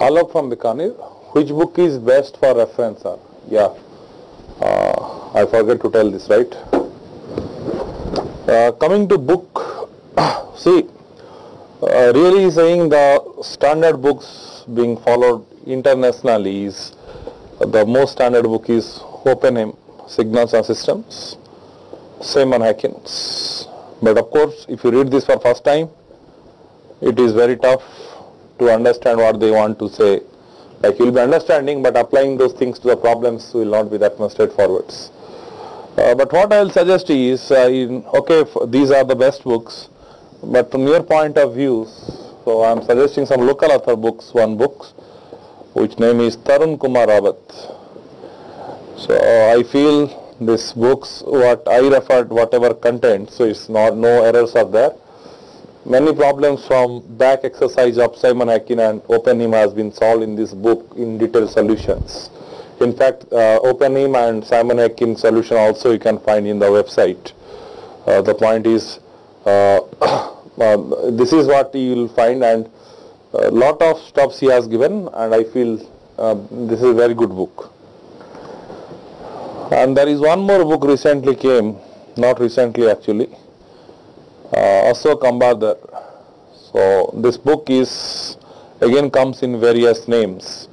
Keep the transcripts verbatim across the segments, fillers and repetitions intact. Alok from the Khanir, which book is best for reference? Sir? Yeah, uh, I forget to tell this, right? Uh, coming to book, see, uh, really saying the standard books being followed internationally is uh, the most standard book is Oppenheim, Signals and Systems, Simon Hackins. But of course, if you read this for first time, it is very tough to understand what they want to say. Like you will be understanding, but applying those things to the problems will not be that much straightforward. Uh, but what I will suggest is, uh, in, okay, these are the best books, but from your point of view, so I am suggesting some local author books, one book, which name is Tarun Kumar Abad. So uh, I feel this books, what I referred, whatever content, so it's not, no errors are there. Many problems from back exercise of Simon Hacking and Oppenheim has been solved in this book in detailed solutions. In fact, uh, Oppenheim and Simon Hacking solution also you can find in the website. Uh, the point is, uh, uh, this is what you will find, and a lot of stuffs he has given, and I feel uh, this is a very good book. And there is one more book recently came, not recently actually, uh, also Kambadar. So this book is, again comes in various names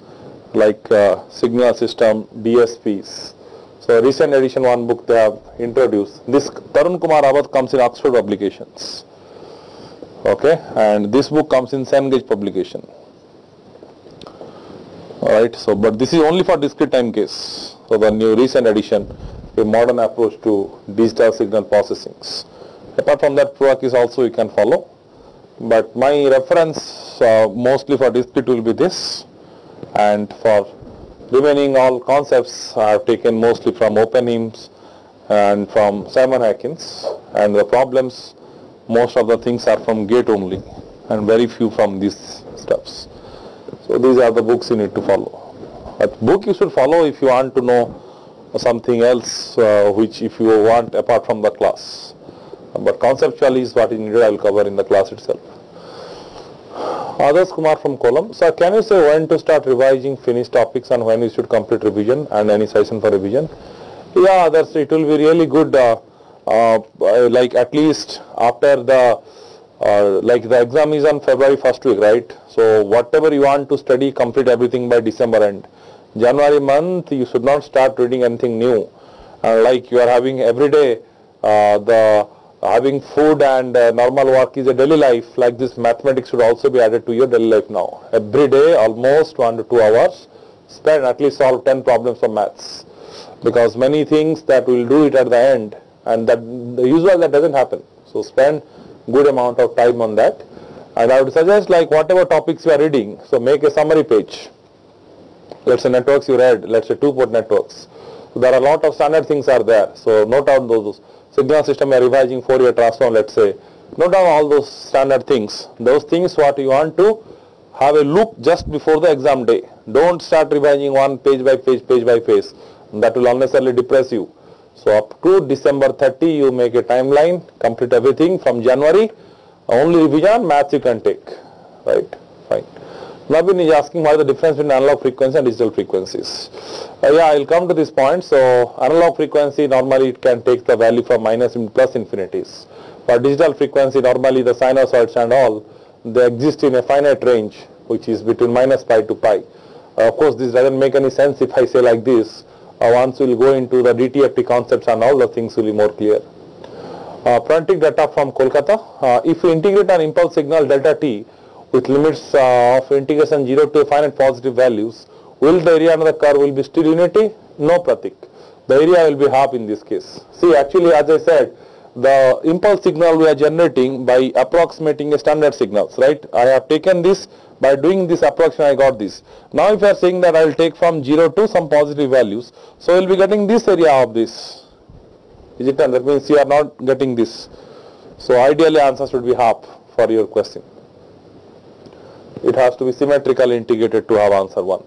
like uh, signal system, D S Ps. So recent edition one book they have introduced. This Tarun Kumar Rawat comes in Oxford publications. Okay, and this book comes in Cengage publication. Alright, so but this is only for discrete time case. So the new recent addition, a modern approach to digital signal processing. Apart from that, proakis also you can follow. But my reference uh, mostly for discrete will be this, and for remaining all concepts I have taken mostly from Oppenheim and from Simon Hackins, and the problems, most of the things are from GATE only, and very few from these stuffs. So these are the books you need to follow. But book you should follow if you want to know something else uh, which if you want apart from the class. But conceptually is what is needed, I will cover in the class itself. Others Kumar from Kollam. Sir, can you say when to start revising finished topics and when you should complete revision and any session for revision? Yeah, that's, it will be really good uh, uh, like at least after the Uh, like the exam is on February first week, right? So whatever you want to study, complete everything by December end. January month you should not start reading anything new. Uh, like you are having every day uh, the having food and uh, normal work is a daily life. Like this, mathematics should also be added to your daily life now. Every day, almost one to two hours, spend at least solve ten problems of maths, because many things that will do it at the end, and that usually that doesn't happen. So spend good amount of time on that, and I would suggest like whatever topics you are reading, so make a summary page. Let's say networks you read, let's say two port networks. So there are a lot of standard things are there, so note down those. Signal system you are revising Fourier transform, let's say, note down all those standard things. Those things what you want to have a look just before the exam day. Don't start revising one page by page, page by page. That will unnecessarily depress you. So up to December thirtieth you make a timeline, complete everything. From January, only revision, maths you can take, right? Fine. Navin is asking what is the difference between analog frequency and digital frequencies. Uh, yeah, I will come to this point. So analog frequency normally it can take the value from minus and plus infinities. For digital frequency normally the sinusoids and all, they exist in a finite range which is between minus pi to pi. Uh, of course this doesn't make any sense if I say like this. Uh, once we will go into the D T F T concepts and all the things will be more clear. Uh, Prantic data from Kolkata. Uh, if you integrate an impulse signal delta t with limits uh, of integration zero to finite positive values, will the area under the curve will be still unity? No, Pratik. The area will be half in this case. See, actually as I said, the impulse signal we are generating by approximating a standard signals, right? I have taken this, by doing this approximation I got this. Now if you are saying that I will take from zero to some positive values, so you will be getting this area of this. Is it done? That means you are not getting this. So ideally answer should be half for your question. It has to be symmetrically integrated to have answer one.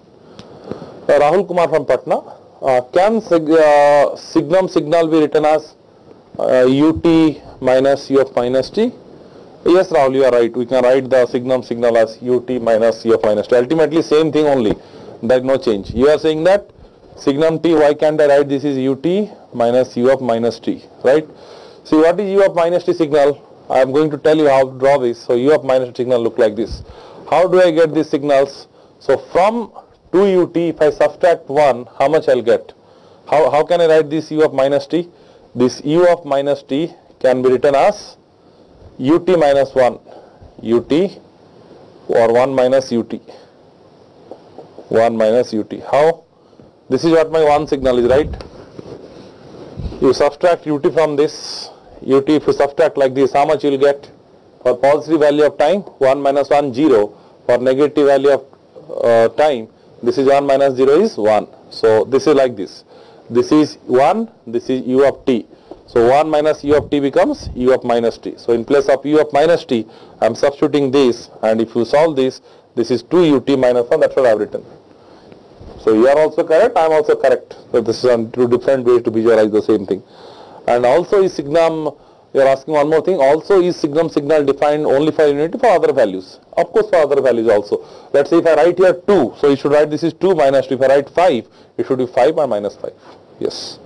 Uh, Rahul Kumar from Patna. Uh, can sig uh, signum signal be written as uh, ut minus u of minus t? Yes, Rahul, you are right. We can write the signum signal as ut minus c of minus t. Ultimately, same thing only. That no change. You are saying that signum t, why can't I write this is ut minus u of minus t, right? See, what is u of minus t signal? I am going to tell you how to draw this. So, u of minus t signal look like this. How do I get these signals? So, from two ut, if I subtract one, how much I will get? How, how can I write this u of minus t? This u of minus t can be written as ut minus one, ut or one minus ut, one minus ut. How? This is what my one signal is, right? You subtract ut from this, ut if you subtract like this, how much you will get? For positive value of time, one minus one, zero. For negative value of uh, time, this is one minus zero is one. So, this is like this. This is one, this is u of t. So, one minus u of t becomes u of minus t. So, in place of u of minus t, I am substituting this, and if you solve this, this is two ut minus one, that's what I have written. So, you are also correct, I am also correct. So, this is on two different ways to visualize the same thing. And also is signum, you are asking one more thing, also is signum signal defined only for unity, for other values? Of course, for other values also. Let's say if I write here two, so you should write this is two minus two. If I write five, it should be five or minus five. Yes.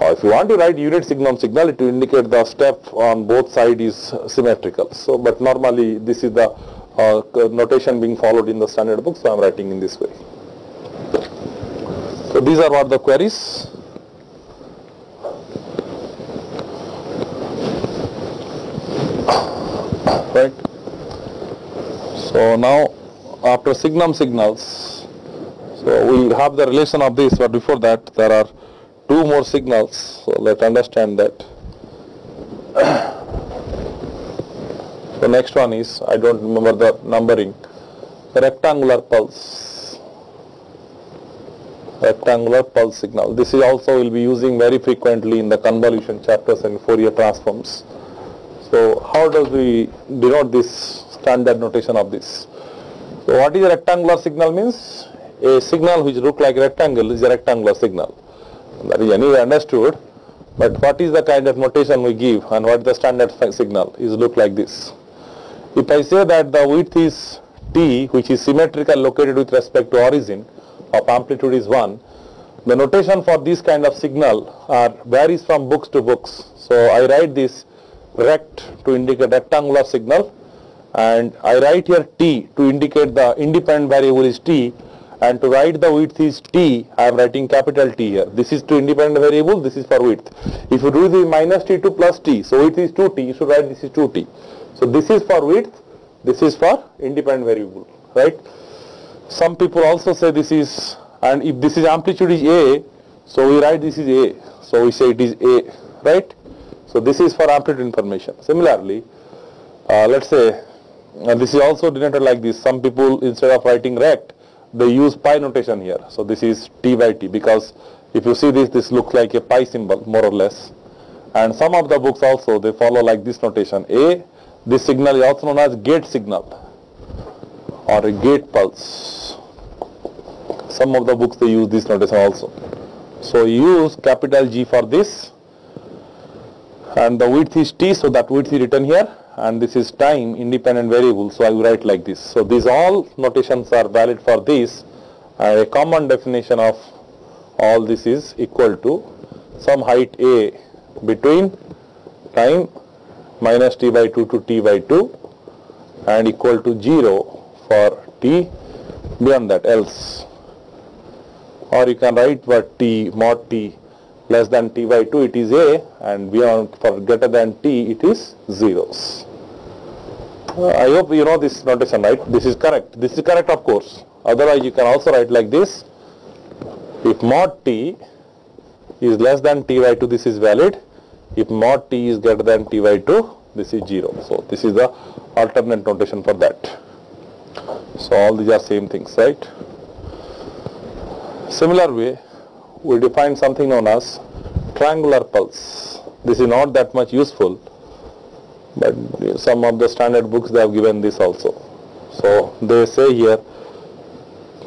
Or if you want to write unit signum signal, it will indicate the step on both sides is symmetrical. So, but normally this is the uh, notation being followed in the standard book, so I am writing in this way. So, these are what the queries. Right. So, now after signum signals, so we will have the relation of this, but before that there are two more signals, so let us understand that. The next one is, I don't remember the numbering, the rectangular pulse, rectangular pulse signal. This is also will be using very frequently in the convolution chapters and Fourier transforms. So, how does we denote this standard notation of this? So, what is a rectangular signal means? A signal which looks like a rectangle is a rectangular signal. That is anyway understood, but what is the kind of notation we give and what is the standard signal is look like this. If I say that the width is t, which is symmetrical located with respect to origin of amplitude is one, the notation for this kind of signal are varies from books to books. So, I write this rect to indicate rectangular signal, and I write here t to indicate the independent variable is t, and to write the width is t, I am writing capital T here. This is to independent variable, this is for width. If you do the minus t to plus t, so width is two t, you should write this is two t. So, this is for width, this is for independent variable, right. Some people also say this is, and if this is amplitude is a, so we write this is a, so we say it is a, right. So, this is for amplitude information. Similarly, uh, let us say uh, this is also denoted like this. Some people instead of writing rect, they use pi notation here. So, this is t by t, because if you see this, this looks like a pi symbol more or less. And some of the books also they follow like this notation. A, this signal is also known as gate signal or a gate pulse. Some of the books they use this notation also. So, use capital G for this. And the width is t, so that width is written here, and this is time independent variable, so I will write like this. So, these all notations are valid for this, and a common definition of all this is equal to some height a between time minus t by two to t by two and equal to zero for t beyond that else, or you can write what t mod t less than t by two it is a, and beyond for greater than t it is zeros. Uh, I hope you know this notation, right? This is correct. This is correct, of course. Otherwise you can also write like this. If mod t is less than t by two, this is valid. If mod t is greater than t by two, this is zero. So, this is the alternate notation for that. So, all these are same things, right? Similar way, we define something known as triangular pulse. This is not that much useful, but some of the standard books they have given this also. So, they say here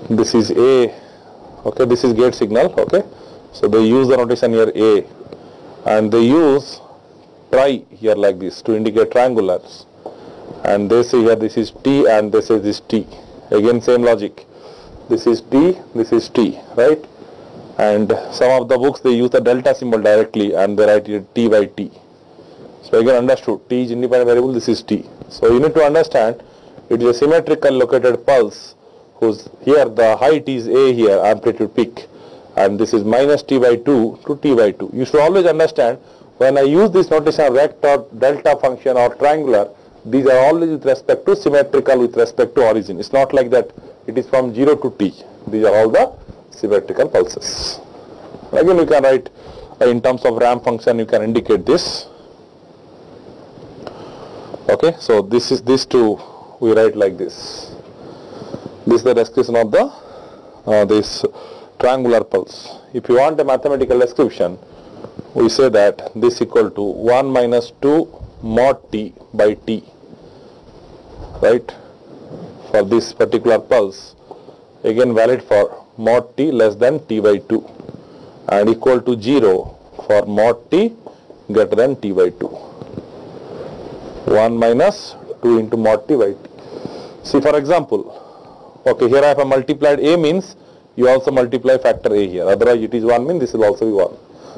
this is A, okay, this is gate signal, okay. So, they use the notation here A, and they use tri here like this to indicate triangulars, and they say here this is T and they say this T. Again same logic, this is T, this is T, right? And some of the books they use the delta symbol directly and they write it T by T. So again understood, T is independent variable, this is T. So you need to understand it is a symmetrical located pulse whose here the height is A here, amplitude peak, and this is minus T by two to T by two. You should always understand when I use this notation of vector, delta function or triangular, these are always with respect to symmetrical with respect to origin. It's not like that it is from zero to T. These are all the symmetrical pulses. Again you can write uh, in terms of ramp function you can indicate this. Okay, so this is this two we write like this. This is the description of the uh, this triangular pulse. If you want a mathematical description, we say that this equal to one minus two mod T by T, right, for this particular pulse, again valid for mod T less than T by two and equal to zero for mod T greater than T by two. one minus two into mod T by T. See, for example, okay, here I have a multiplied A means you also multiply factor A here, otherwise it is one means this will also be one.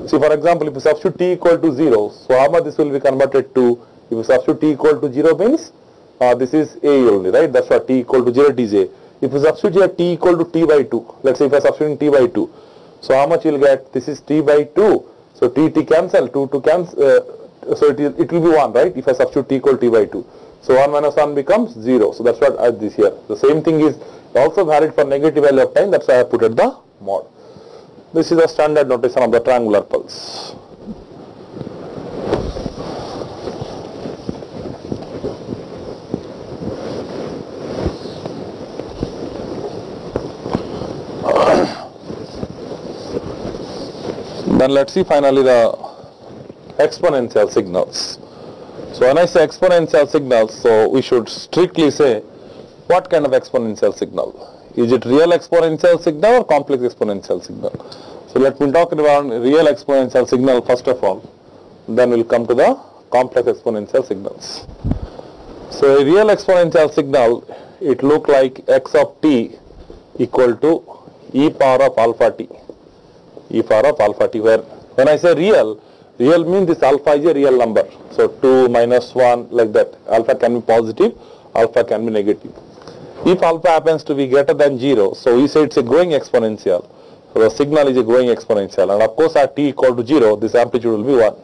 See, for example, if you substitute T equal to zero, so how much this will be converted to? If you substitute T equal to zero means uh, this is A only, right? That's what T equal to zero, it is A. If you substitute here T equal to T by two, let's say if I substitute T by two, so how much you will get? This is T by two, so T, T cancel, two, two cancel, uh, so it, is, it will be one, right? If I substitute T equal to T by two, so one minus one becomes zero, so that's what I have this here. The same thing is also valid for negative value of time, that's why I put it the mod. This is a standard notation of the triangular pulse. Then let's see finally the exponential signals. So when I say exponential signals, so we should strictly say what kind of exponential signal. Is it real exponential signal or complex exponential signal? So let me talk about real exponential signal first of all. Then we'll come to the complex exponential signals. So a real exponential signal, it look like x of t equal to e power of alpha t. E power of alpha t, where when I say real, real means this alpha is a real number. So two minus one like that. Alpha can be positive, alpha can be negative. If alpha happens to be greater than zero, so we say it's a growing exponential. So the signal is a growing exponential, and of course at t equal to zero, this amplitude will be one.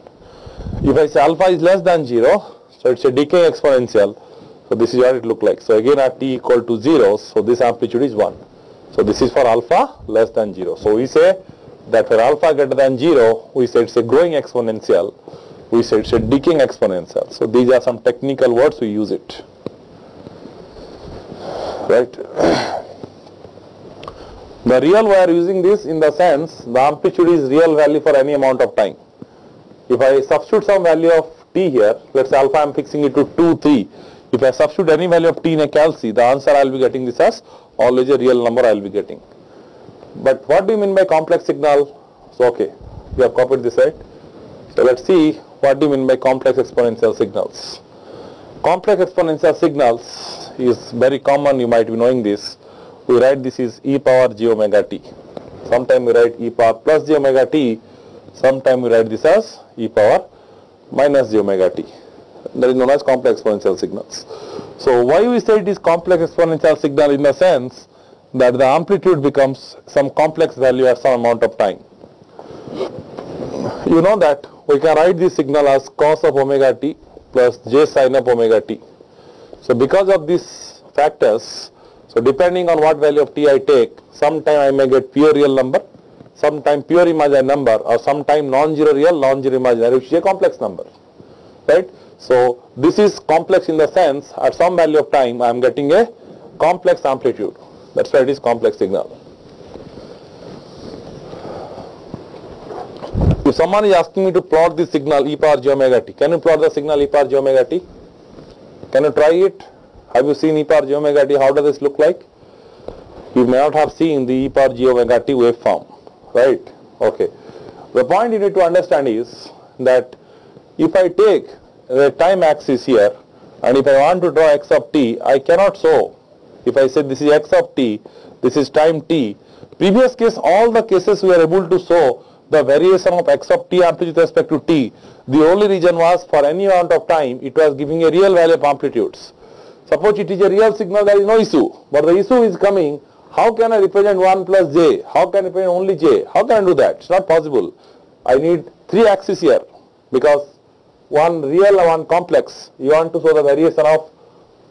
If I say alpha is less than zero, so it's a decaying exponential. So this is what it looks like. So again at t equal to zero, so this amplitude is one. So this is for alpha less than zero. So we say that for alpha greater than zero, we say it's a growing exponential. We say it's a decaying exponential. So these are some technical words, we use it. Right. The real we are using this in the sense the amplitude is real value for any amount of time. If I substitute some value of t here, let's say alpha I am fixing it to two, three. If I substitute any value of t in a calci, the answer I will be getting this as always a real number I will be getting. But what do you mean by complex signal? So okay, we have copied this, right? So let's see what do you mean by complex exponential signals. Complex exponential signals is very common, you might be knowing this. We write this is e power j omega t. Sometimes we write e power plus j omega t. Sometimes we write this as e power minus j omega t. That is known as complex exponential signals. So why we say it is complex exponential signal in the sense that the amplitude becomes some complex value at some amount of time. You know that we can write this signal as cos of omega t plus j sine of omega t. So because of these factors, so depending on what value of t I take, sometime I may get pure real number, sometime pure imaginary number, or sometime non-zero real, non-zero imaginary, which is a complex number, right? So this is complex in the sense at some value of time I am getting a complex amplitude. That's why it is complex signal. If someone is asking me to plot this signal e power j omega t, can you plot the signal e power j omega t? Can you try it? Have you seen e power j omega t? How does this look like? You may not have seen the e power j omega t waveform, right? Okay. The point you need to understand is that if I take the time axis here and if I want to draw x of t, I cannot so. If I say this is x of t, this is time t. Previous case, all the cases we are able to show the variation of x of t amplitude with respect to t. The only reason was for any amount of time, it was giving a real value of amplitudes. Suppose it is a real signal, there is no issue. But the issue is coming, how can I represent one plus j? How can I represent only j? How can I do that? It's not possible. I need three axes here because one real and one complex. You want to show the variation of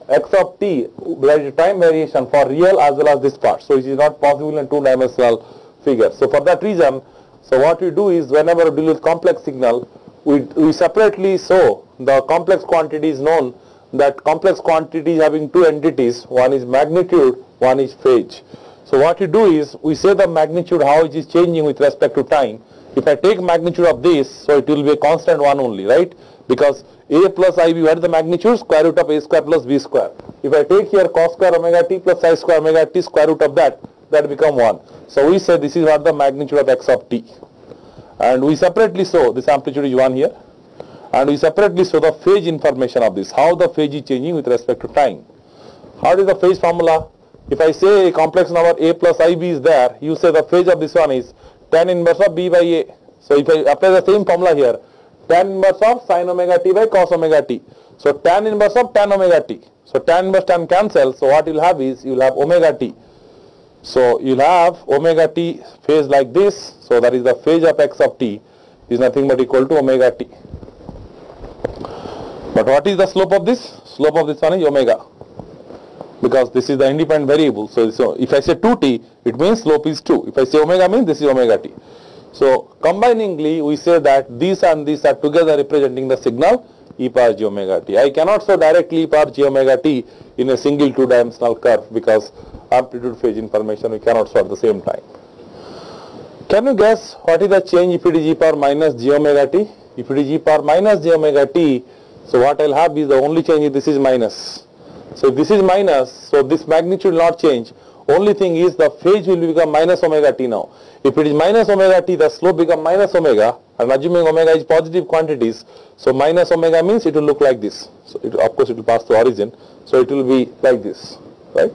x of t, there is time variation for real as well as this part. So it is not possible in two dimensional figure. So for that reason, so what we do is whenever we deal with complex signal, we, we separately show the complex quantity is known that complex quantity is having two entities, one is magnitude, one is phase. So what we do is we say the magnitude how it is changing with respect to time. If I take magnitude of this, so it will be a constant one only, right? Because a plus ib, what is the magnitude? Square root of a square plus b square. If I take here cos square omega t plus psi square omega t, square root of that, that become one. So we say this is what the magnitude of x of t. And we separately show this amplitude is one here. And we separately show the phase information of this, how the phase is changing with respect to time. How is the phase formula? If I say a complex number a plus ib is there, you say the phase of this one is tan inverse of b by a. So if I apply the same formula here, tan inverse of sin omega t by cos omega t. So tan inverse of tan omega t. So tan inverse tan cancel. So what you'll have is you'll have omega t. So you'll have omega t phase like this. So that is the phase of x of t is nothing but equal to omega t. But what is the slope of this? Slope of this one is omega. Because this is the independent variable. So, so if I say two t, it means slope is two. If I say omega means this is omega t. So combiningly we say that these and these are together representing the signal e power j omega t. I cannot show directly e power j omega t in a single two dimensional curve because amplitude phase information we cannot show at the same time. Can you guess what is the change if it is e power minus j omega t? If it is e power minus j omega t, so what I will have is the only change is this is minus. So this is minus, so this magnitude will not change. Only thing is the phase will become minus omega t now. If it is minus omega t, the slope become minus omega. And assuming omega is positive quantities, so minus omega means it will look like this. So it, of course, it will pass through origin. So it will be like this, right?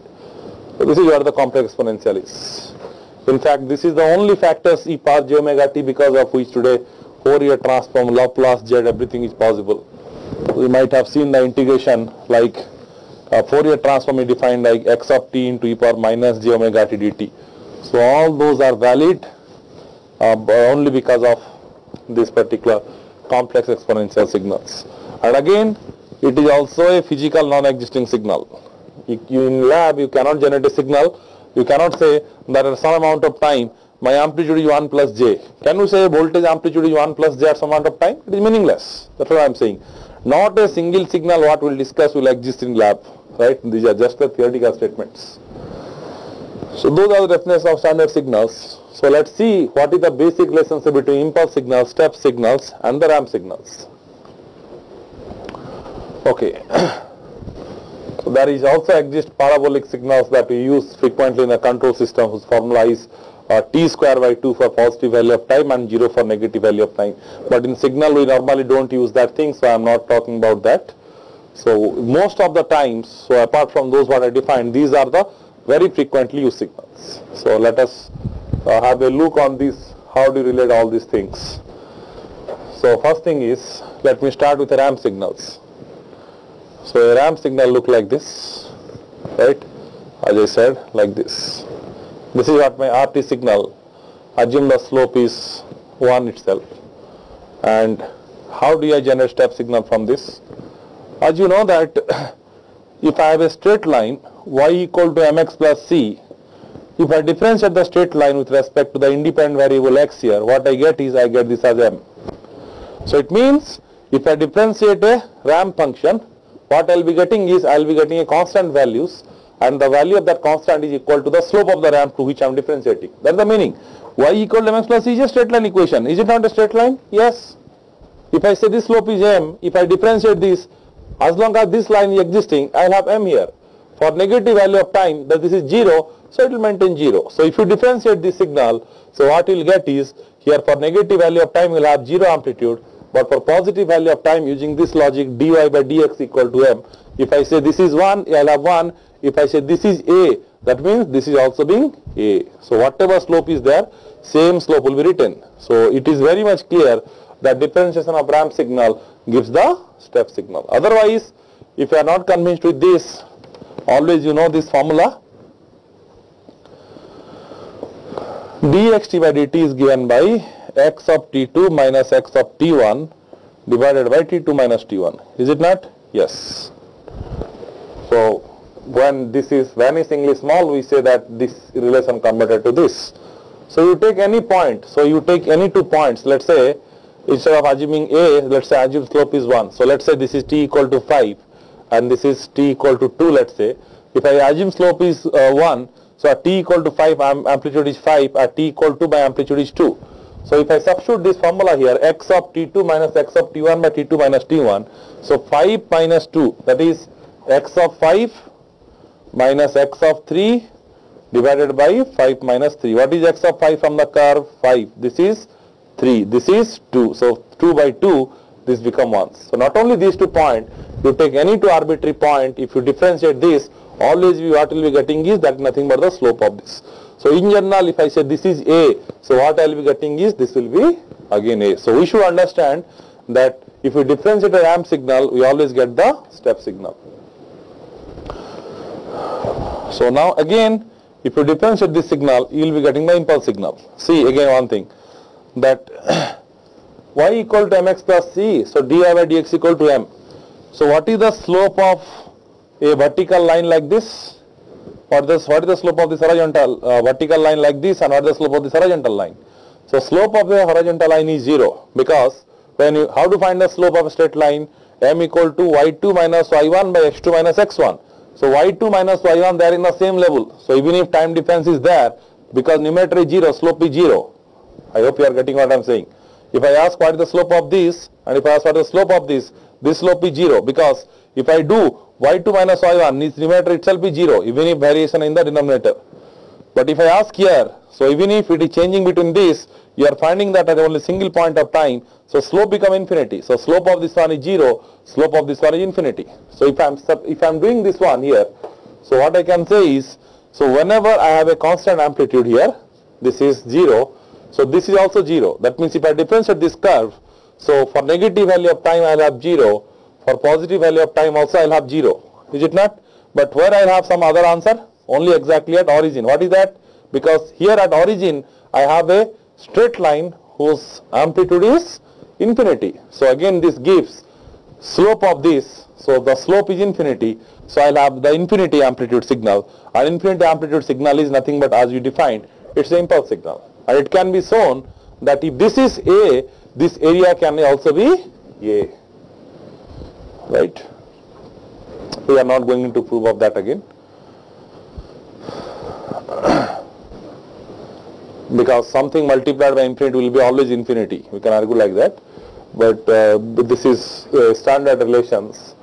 So this is what the complex exponential is. In fact, this is the only factors e power j omega t because of which today Fourier transform, Laplace, Z, everything is possible. We might have seen the integration like Uh, Fourier transform is defined like x of t into e power minus j omega t dt. So all those are valid uh, only because of this particular complex exponential signals. And again, it is also a physical non-existing signal. You, you in lab, you cannot generate a signal. You cannot say that at some amount of time, my amplitude is one plus j. Can you say voltage amplitude is one plus j at some amount of time? It is meaningless. That's what I am saying. Not a single signal what we will discuss will exist in lab, right? These are just the theoretical statements. So those are the definitions of standard signals. So let's see what is the basic relationship between impulse signals, step signals and the ramp signals. Okay. So there is also exist parabolic signals that we use frequently in the control system whose formula is Uh, t square by two for positive value of time and zero for negative value of time. But in signal we normally don't use that thing, so I am not talking about that. So most of the times, so apart from those what I defined, these are the very frequently used signals. So let us uh, have a look on these, how do you relate all these things. So first thing is, let me start with the ramp signals. So a ramp signal look like this, right? As I said, like this. This is what my R T signal, assume the slope is one itself. And how do I generate step signal from this? As you know that if I have a straight line, y equal to mx plus c, if I differentiate the straight line with respect to the independent variable x here, what I get is I get this as m. So it means if I differentiate a ramp function, what I will be getting is I will be getting a constant values. And the value of that constant is equal to the slope of the ramp to which I am differentiating. That is the meaning. Y equal to mx plus c is a straight line equation. Is it not a straight line? Yes. If I say this slope is m, if I differentiate this, as long as this line is existing, I will have m here. For negative value of time, that this is zero, so it will maintain zero. So if you differentiate this signal, so what you will get is, here for negative value of time, you will have zero amplitude. But for positive value of time, using this logic, dy by dx equal to m. If I say this is one, I'll have one. If I say this is a, that means this is also being a. So whatever slope is there, same slope will be written. So it is very much clear that differentiation of ramp signal gives the step signal. Otherwise, if you are not convinced with this, always you know this formula. Dxt by dt is given by x of t two minus x of t one divided by t two minus t one. Is it not? Yes. So when this is vanishingly small, we say that this relation converted to this. So you take any point. So you take any two points. Let's say instead of assuming a, let's say assume slope is one. So let's say this is t equal to five and this is t equal to two, let's say. If I assume slope is uh, one, so at t equal to five, amplitude is five. At t equal to, my amplitude is two. So if I substitute this formula here, x of t two minus x of t one by t two minus t one. So five minus two, that is x of five minus x of three divided by five minus three. What is x of five from the curve? five. This is three. This is two. So two by two, this become one. So not only these two points, you take any two arbitrary point. If you differentiate this, always we what will be getting is that nothing but the slope of this. So in general, if I say this is a, so what I will be getting is this will be again a. So we should understand that if we differentiate a ramp signal, we always get the step signal. So now again, if you differentiate this signal, you will be getting the impulse signal. See again one thing, that y equal to mx plus c, so dy by dx equal to m. So what is the slope of a vertical line like this? Or this, what is the slope of this horizontal uh, vertical line like this, and what is the slope of this horizontal line? So slope of the horizontal line is zero, because when you, how to find the slope of a straight line? M equal to y two minus y one by x two minus x one. So y two minus y one, they are in the same level. So even if time difference is there, because numerator is zero, slope is zero. I hope you are getting what I am saying. If I ask what is the slope of this, and if I ask what is the slope of this, this slope is zero, because if I do y two minus y one, its numerator itself is zero, even if variation in the denominator. But if I ask here, so even if it is changing between this, you are finding that at only single point of time, so slope become infinity. So slope of this one is zero, slope of this one is infinity. So if I am if I am doing this one here, so what I can say is, so whenever I have a constant amplitude here, this is zero, so this is also zero. That means if I differentiate this curve, so for negative value of time I will have zero, for positive value of time also I will have zero. Is it not? But where I will have some other answer? Only exactly at origin. What is that? Because here at origin I have a straight line whose amplitude is infinity. So again this gives slope of this. So the slope is infinity. So I will have the infinity amplitude signal. An infinity amplitude signal is nothing but, as you defined, it's an impulse signal. And it can be shown that if this is A, this area can also be A. Right? We are not going to prove of that again, because something multiplied by infinity will be always infinity. We can argue like that, but uh, this is uh, standard relations,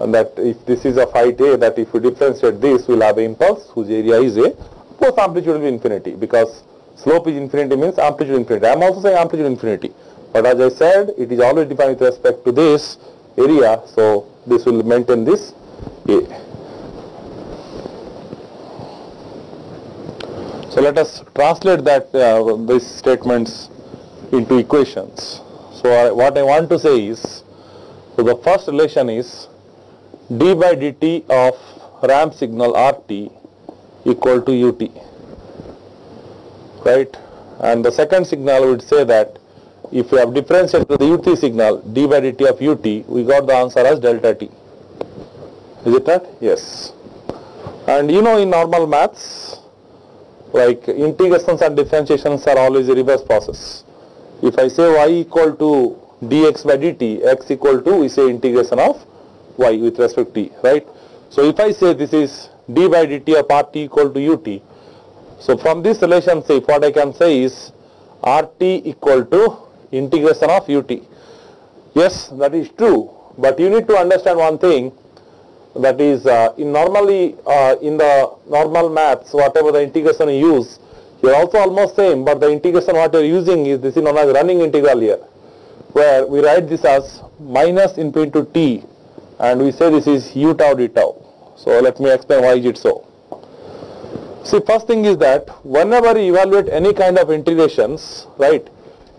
and that if this is a phi A, that if we differentiate this, we'll have an impulse whose area is A. Both amplitude will be infinity, because slope is infinity means amplitude infinity. I am also saying amplitude infinity, but as I said, it is always defined with respect to this area, so this will maintain this A. So let us translate that uh, these statements into equations. So I, what I want to say is, so the first relation is d by dt of ramp signal rt equal to ut, right? And the second signal would say that if we have differentiated the ut signal, d by dt of ut, we got the answer as delta t. Is it that? Yes. And you know, in normal maths, like integrations and differentiations are always a reverse process. If I say y equal to dx by dt, x equal to, we say integration of y with respect to t, right? So if I say this is d by dt of rt equal to ut, so from this relationship, what I can say is rt equal to integration of ut. Yes, that is true, but you need to understand one thing, that is uh, in normally uh, in the normal maths, whatever the integration you use, you are also almost same, but the integration what you are using is, this is known as running integral here. where we write this as minus into t, and we say this is u tau d tau. So let me explain why is it so. See, first thing is that whenever you evaluate any kind of integrations, right,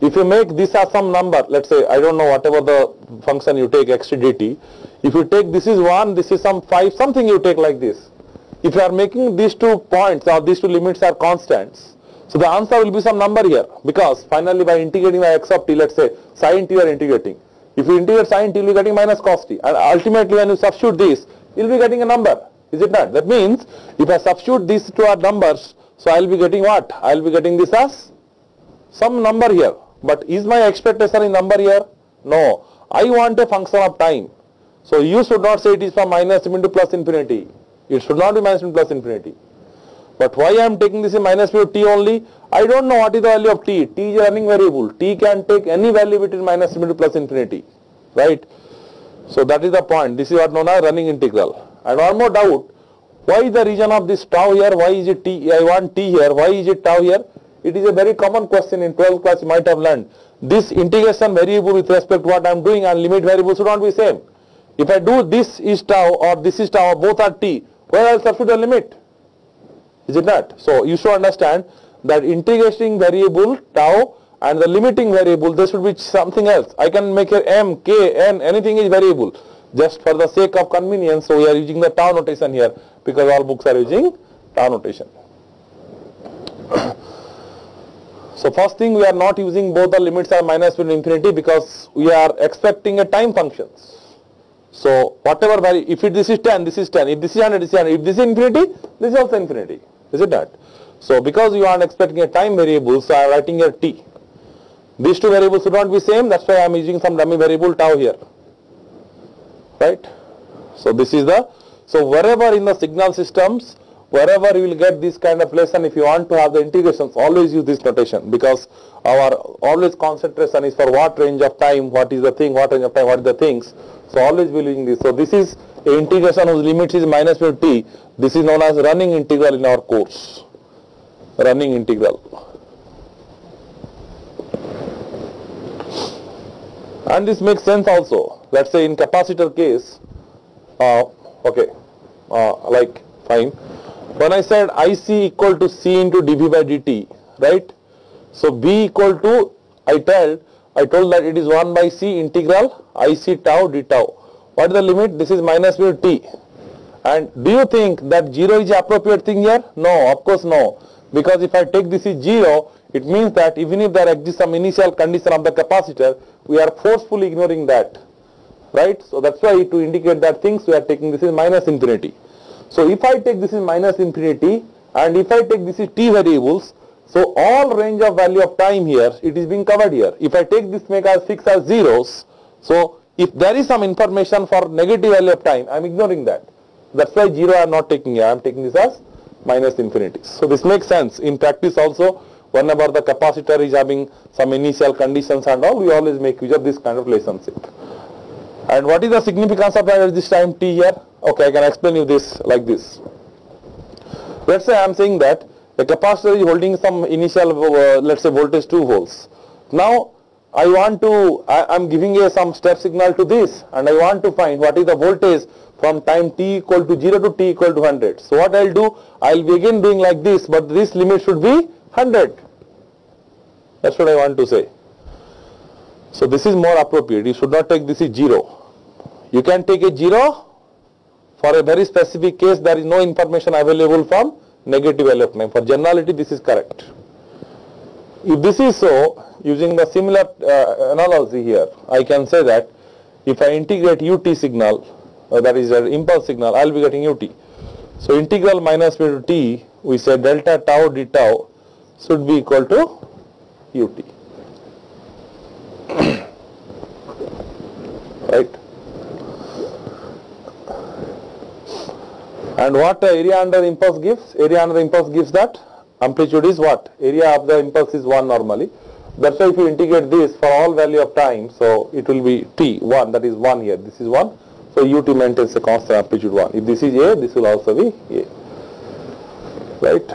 if you make this as some number, let's say, I don't know, whatever the function you take, x dt, if you take this is one, this is some five, something you take like this. If you are making these two points or these two limits are constants, so the answer will be some number here, because finally by integrating by x of t, let's say sin t you are integrating. If you integrate sin t, you will be getting minus cos t, and ultimately when you substitute this, you will be getting a number. Is it not? That means if I substitute these two as numbers, so I will be getting what? I will be getting this as some number here. But is my expectation in number here? No. I want a function of time. So you should not say it is from minus into plus infinity. It should not be minus into plus infinity. But why I am taking this in minus into t only? I don't know what is the value of t. T is a running variable. T can take any value between minus into plus infinity. Right? So that is the point. This is what known as running integral. And one more doubt. Why is the region of this tau here? Why is it t? I want t here. Why is it tau here? It is a very common question in twelfth class, you might have learned. This integration variable with respect to what I am doing and limit variable should not be same. If I do this is tau or this is tau, both are t, where I will substitute a limit? Is it not? So you should understand that integrating variable tau and the limiting variable, there should be something else. I can make here m, k, n, anything is variable. Just for the sake of convenience, so we are using the tau notation here because all books are using tau notation. So first thing, we are not using both the limits are minus to infinity because we are expecting a time functions. So whatever value, if it, this is ten, this is ten, if this is one hundred, this is one hundred, if this is infinity, this is also infinity. Is it not? So because you are expecting a time variable, so I am writing here t. These two variables should not be same, that's why I am using some dummy variable tau here. Right? So this is the, so wherever in the signal systems, wherever you will get this kind of lesson, if you want to have the integrations, always use this notation, because our always concentration is for what range of time, what is the thing, what range of time, what are the things. So always we will using this. So this is a integration whose limits is minus mu t. This is known as running integral in our course. Running integral. And this makes sense also. Let's say in capacitor case, uh, okay, uh, like fine. When I said I C equal to C into dV by dt, right? So B equal to, I told, I told that it is one by C integral I C tau d tau. What is the limit? This is minus mu t. And do you think that zero is the appropriate thing here? No, of course no. Because if I take this is zero, it means that even if there exists some initial condition of the capacitor, we are forcefully ignoring that, right? So that's why to indicate that things we are taking this is minus infinity. So if I take this is minus infinity and if I take this is t variables, so all range of value of time here, it is being covered here. If I take this make as fixed as zeros, so if there is some information for negative value of time, I am ignoring that. That's why zero I am not taking here, I am taking this as minus infinity. So this makes sense in practice also. Whenever the capacitor is having some initial conditions and all, we always make use of this kind of relationship. And what is the significance of that at this time t here? Okay, I can explain you this like this. Let's say I am saying that the capacitor is holding some initial, uh, let's say voltage two volts. Now, I want to, I am giving a some step signal to this and I want to find what is the voltage from time t equal to zero to t equal to one hundred. So what I will do, I will be again doing like this, but this limit should be one hundred. That's what I want to say. So this is more appropriate. You should not take this is zero. You can take a zero for a very specific case. There is no information available from negative value of time. For generality, this is correct. If this is so, using the similar uh, analogy here, I can say that if I integrate ut signal, uh, that is an impulse signal, I will be getting ut. So integral minus mu to t, we say delta tau d tau should be equal to ut. Right? And what area under impulse gives? Area under impulse gives that amplitude is what? Area of the impulse is one normally. That's why if you integrate this for all value of time, so it will be t, one, that is one here, this is one. So ut maintains a constant amplitude one. If this is a, this will also be a. Right?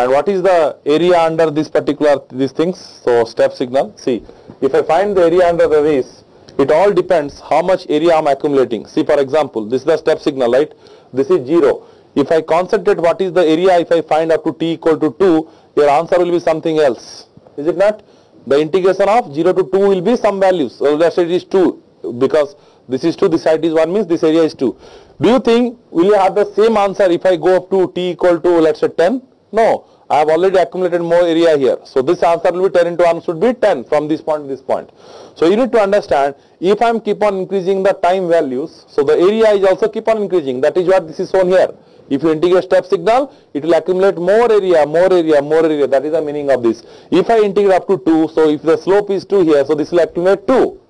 And what is the area under this particular, these things? So step signal, see, if I find the area under the race, it all depends how much area I am accumulating. See, for example, this is the step signal, right? This is zero. If I concentrate what is the area, if I find up to t equal to two, your answer will be something else. Is it not? The integration of zero to two will be some values. So let's say it is two, because this is two, this side is one, means this area is two. Do you think will you have the same answer if I go up to t equal to, let's say, ten? No, I have already accumulated more area here. So this answer will be ten into one should be ten from this point to this point. So you need to understand, if I am keep on increasing the time values, so the area is also keep on increasing. That is what this is shown here. If you integrate step signal, it will accumulate more area, more area, more area. That is the meaning of this. If I integrate up to two, so if the slope is two here, so this will accumulate two.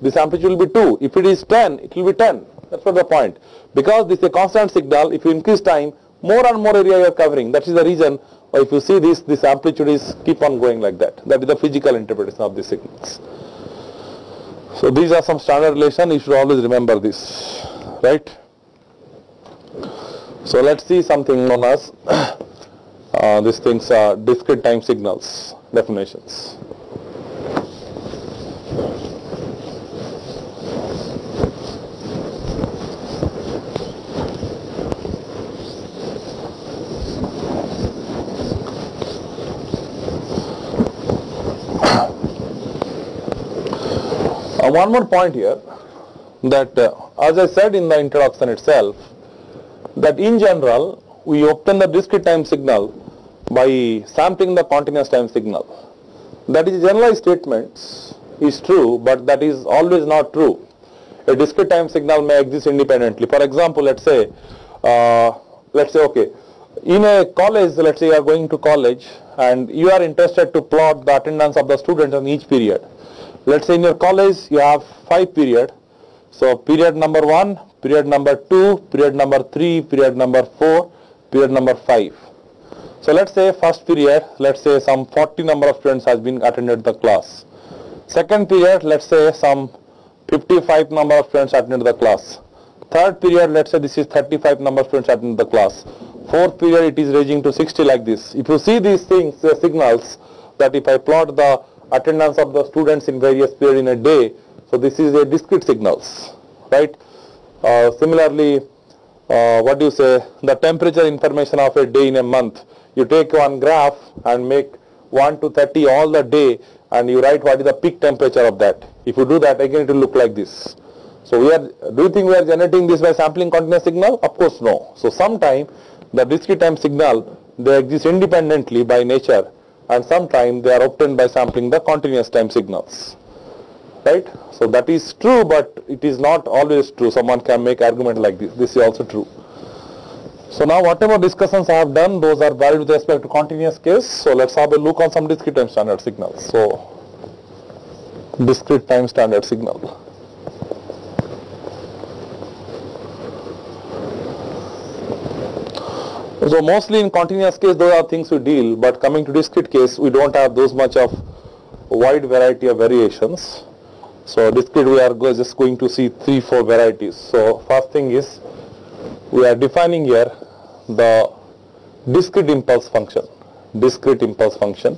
This amplitude will be two. If it is ten, it will be ten. That's what the point. Because this is a constant signal, if you increase time, more and more area you are covering. That is the reason why if you see this, this amplitude is keep on going like that. That is the physical interpretation of these signals. So these are some standard relations. You should always remember this. Right? So let's see something known as uh, these things are discrete time signals definitions. uh, one more point here, that uh, as I said in the introduction itself, that in general we obtain the discrete time signal by sampling the continuous time signal. That is a generalized statement, is true, but that is always not true. A discrete time signal may exist independently. For example, let's say uh, let's say okay, in a college, let's say you are going to college and you are interested to plot the attendance of the students on each period. Let's say in your college you have five periods. So period number one, period number two, period number three, period number four, period number five. So let's say first period, let's say some forty number of students has been attended the class. Second period, let's say some fifty-five number of students attended the class. Third period, let's say this is thirty-five number of students attended the class. Fourth period, it is ranging to sixty, like this. If you see these things, the signals, that if I plot the attendance of the students in various periods in a day, so this is a discrete signals, right? Uh, similarly, uh, what do you say, the temperature information of a day in a month. You take one graph and make one to thirty all the day and you write what is the peak temperature of that. If you do that, again it will look like this. So we are, do you think we are generating this by sampling continuous signal? Of course no. So sometime the discrete time signal, they exist independently by nature, and sometime they are obtained by sampling the continuous time signals. Right? So that is true, but it is not always true. Someone can make argument like this. This is also true. So now whatever discussions I have done, those are valid with respect to continuous case. So let's have a look on some discrete time standard signals. So discrete time standard signal. So mostly in continuous case, those are things we deal, but coming to discrete case, we don't have those much of wide variety of variations. So discrete, we are just going to see three, four varieties. So first thing is, we are defining here the discrete impulse function. Discrete impulse function.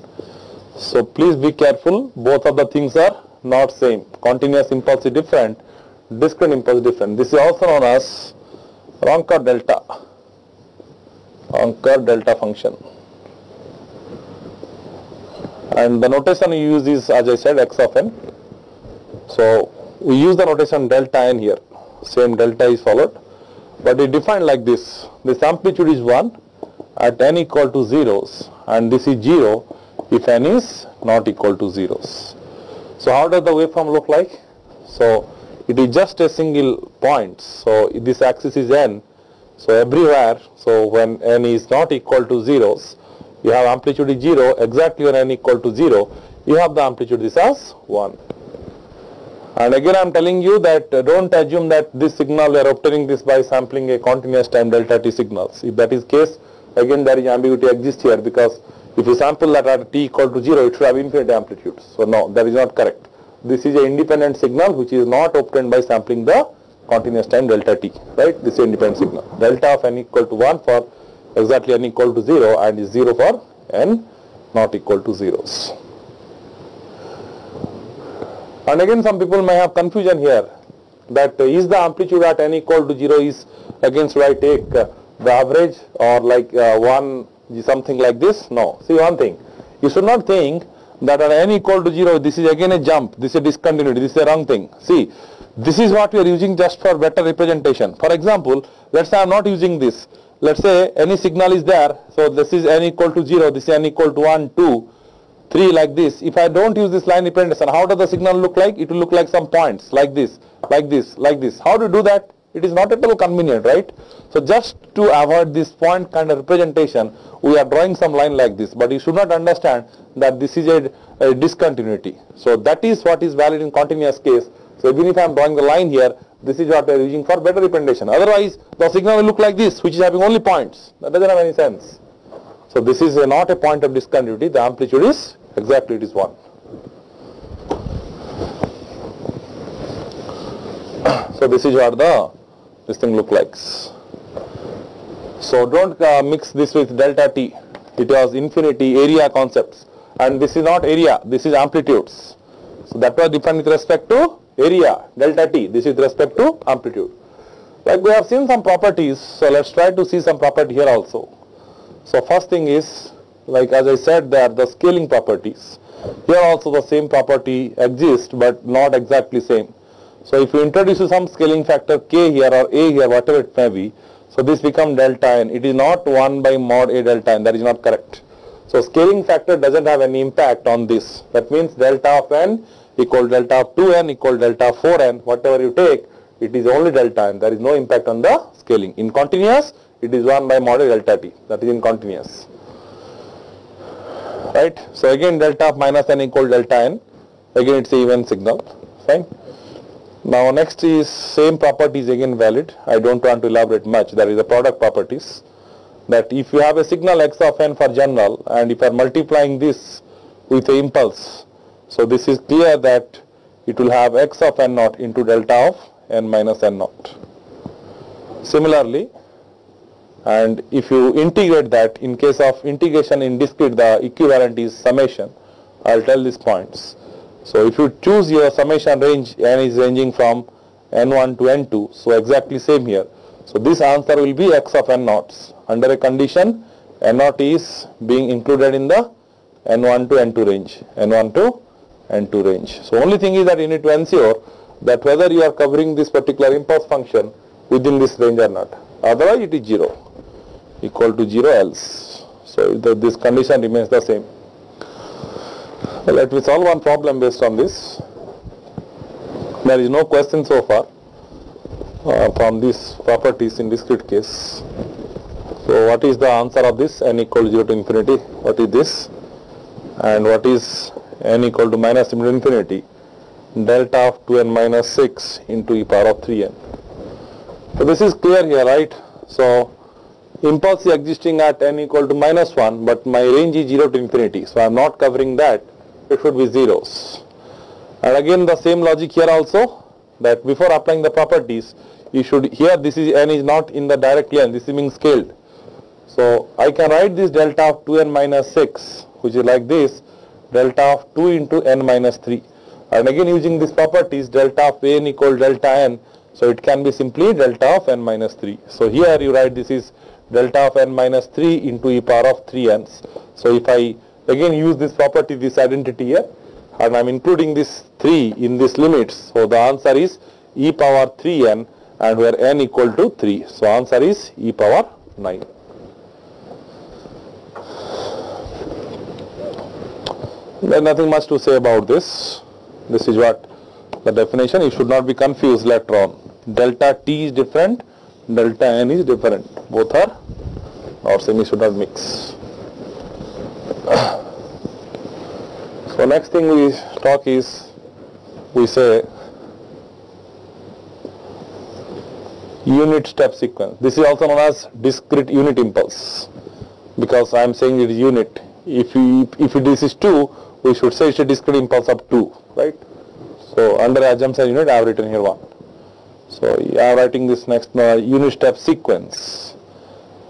So please be careful. Both of the things are not same. Continuous impulse is different. Discrete impulse is different. This is also known as Kronecker delta. Kronecker delta function. And the notation you use is, as I said, x of n. So we use the notation delta n here. Same delta is followed, but it defined like this. This amplitude is one at n equal to zeros, and this is zero if n is not equal to zeros. So how does the waveform look like? So it is just a single point. So this axis is n. So everywhere, so when n is not equal to zeros, you have amplitude is zero. Exactly when n equal to zero, you have the amplitude is as one. And again I am telling you that uh, don't assume that this signal, we are obtaining this by sampling a continuous time delta t signals. If that is case, again there is ambiguity exists here, because if you sample that at t equal to zero, it should have infinite amplitude. So no, that is not correct. This is an independent signal which is not obtained by sampling the continuous time delta t, right? This is an independent signal. Delta of n equal to one for exactly n equal to zero and is zero for n not equal to zeros. And again some people may have confusion here that uh, is the amplitude at n equal to zero is again should I take uh, the average or like uh, one something like this? No. See one thing, you should not think that at n equal to zero this is again a jump, this is a discontinuity, this is a wrong thing. See, this is what we are using just for better representation. For example, let's say I am not using this. Let's say any signal is there, so this is n equal to zero, this is n equal to one, two, three like this. If I don't use this line representation, how does the signal look like? It will look like some points like this, like this, like this. How do you do that? It is not at all convenient, right? So just to avoid this point kind of representation, we are drawing some line like this. But you should not understand that this is a, a discontinuity. So that is what is valid in continuous case. So even if I am drawing the line here, this is what we are using for better representation. Otherwise, the signal will look like this, which is having only points. That doesn't have any sense. So this is a, not a point of discontinuity. The amplitude is exactly it is one. So this is what the this thing look like. So don't uh, mix this with delta t. It was infinity area concepts, and this is not area. This is amplitudes. So that was different with respect to area delta t, this is with respect to amplitude. Like we have seen some properties, so let's try to see some property here also. So first thing is, like as I said, there the scaling properties. Here also the same property exists, but not exactly same. So if you introduce some scaling factor k here or a here, whatever it may be, so this becomes delta n. It is not one by mod a delta n. That is not correct. So scaling factor doesn't have any impact on this. That means delta of n equal delta of two n equal delta of four n, whatever you take, it is only delta n. There is no impact on the scaling. In continuous, it is one by mod delta t. That is in continuous. Right? So again, delta of minus n equal delta n. Again, it's an even signal. Fine. Now, next is same properties again valid. I don't want to elaborate much. There is the product properties. That if you have a signal x of n for general, and if you are multiplying this with an impulse, so this is clear that it will have x of n naught into delta of n minus n naught. Similarly, and if you integrate that, in case of integration in discrete, the equivalent is summation. I'll tell these points. So if you choose your summation range, n is ranging from n one to n two. So exactly same here. So this answer will be x of n naughts under a condition n naught is being included in the n one to n two range. n one to and two range. So only thing is that you need to ensure that whether you are covering this particular impulse function within this range or not. Otherwise it is zero, equal to zero else. So the, this condition remains the same. Well, let me solve one problem based on this. There is no question so far uh, from these properties in discrete case. So what is the answer of this n equal to zero to infinity? What is this? And what is n equal to minus infinity, delta of two n minus six into e power of three n. So this is clear here, right? So impulse is existing at n equal to minus one, but my range is zero to infinity. So I am not covering that. It should be zeros. And again the same logic here also, that before applying the properties, you should here this is n is not in the direct line. This is being scaled. So I can write this delta of two n minus six, which is like this, delta of two into n minus three, and again using these properties delta of n equal delta n, so it can be simply delta of n minus three. So here you write this is delta of n minus three into e power of three n's. So if I again use this property, this identity here, and I am including this three in these limits, so the answer is e power three n, and where n equal to three, so answer is e power nine. There's nothing much to say about this. This is what the definition. You should not be confused later on. Delta t is different, delta n is different. Both are or same, you should not mix. So next thing we talk is, we say unit step sequence. This is also known as discrete unit impulse, because I am saying it is unit. If you, if this is two, we should say it's a discrete impulse of two, right? So under assumption unit, I have written here one. So I am writing this next uh, unit step sequence.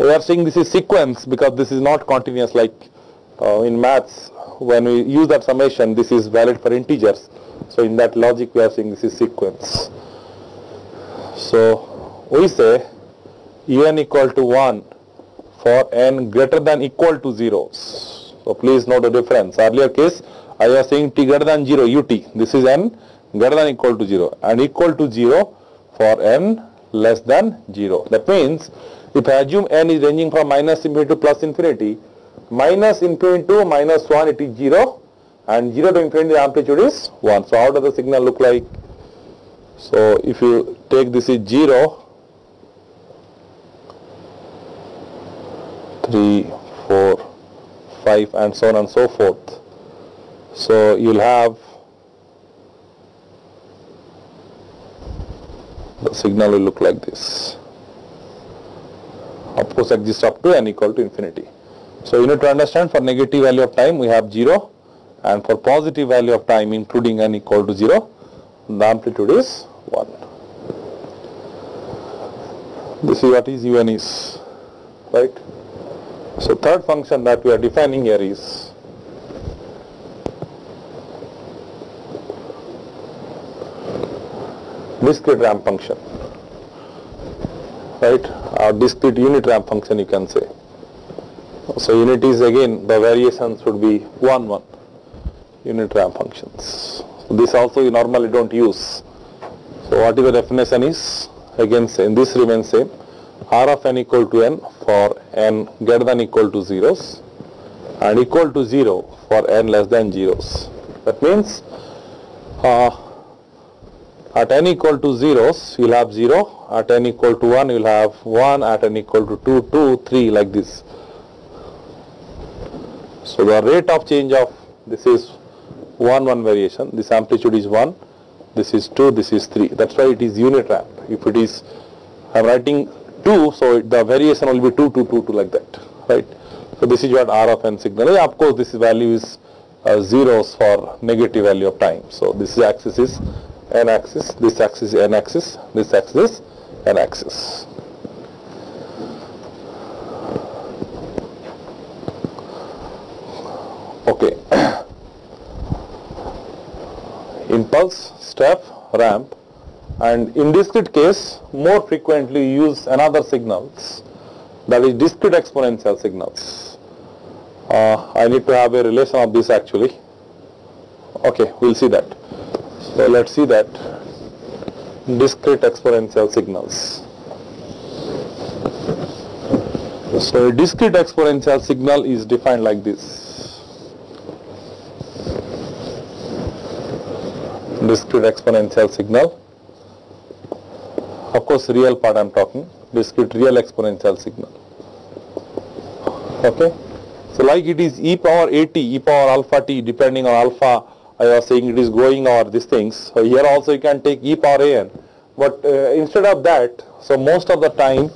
We are saying this is sequence because this is not continuous like uh, in maths. When we use that summation, this is valid for integers. So in that logic, we are saying this is sequence. So we say n equal to one for n greater than equal to zeros. So please note the difference. Earlier case, I was saying t greater than zero, ut. This is n greater than equal to zero, and equal to zero for n less than zero. That means if I assume n is ranging from minus infinity to plus infinity, minus infinity to minus one, it is zero, and zero to infinity, the amplitude is one. So how does the signal look like? So if you take this is zero, three, four, five, and so on and so forth. So you will have the signal will look like this. Of course, exists up to n equal to infinity. So you need to understand for negative value of time we have zero, and for positive value of time including n equal to zero, the amplitude is one. This is what is un is, right? So third function that we are defining here is discrete ramp function, right? Or discrete unit ramp function, you can say. So unit is again the variations would be one one unit ramp functions. So this also you normally don't use. So what is the definition is again same. This remains same. R of n equal to n for n greater than equal to zeros, and equal to zero for n less than zeros. That means Uh, at n equal to zeros, you will have zero, at n equal to one, you will have one, at n equal to two, two, three, like this. So the rate of change of this is one, one variation, this amplitude is one, this is two, this is three. That's why it is unit ramp. If it is, I am writing two, so the variation will be two, two, two, two, like that, right? So this is what R of n signal is. Of course, this value is uh, zeros for negative value of time. So this axis is n-axis, this axis is n-axis, this axis is n-axis. Okay. Impulse, step, ramp, and in discrete case, more frequently use another signals, that is discrete exponential signals. Uh, I need to have a relation of this actually. Okay, we'll see that. So let's see that discrete exponential signals. So a discrete exponential signal is defined like this. Discrete exponential signal. Of course, real part I'm talking. Discrete real exponential signal. Okay. So like it is e power at, e power alpha t, depending on alpha. I was saying it is going or these things. So here also you can take e power an. But uh, instead of that, so most of the time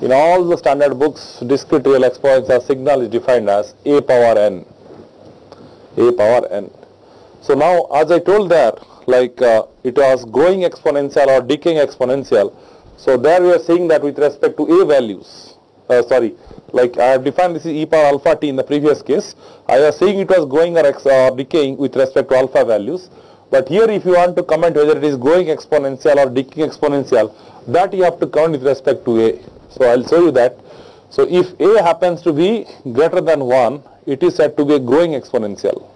in all the standard books, discrete real exponential signal is defined as a power n. A power n. So now as I told there, like uh, it was growing exponential or decaying exponential. So there we are saying that with respect to a values. Uh, sorry, like I have defined this is e power alpha t in the previous case. I was saying it was going or, ex or decaying with respect to alpha values. But here if you want to comment whether it is going exponential or decaying exponential, that you have to count with respect to a. So I will show you that. So if a happens to be greater than one, it is said to be a growing exponential.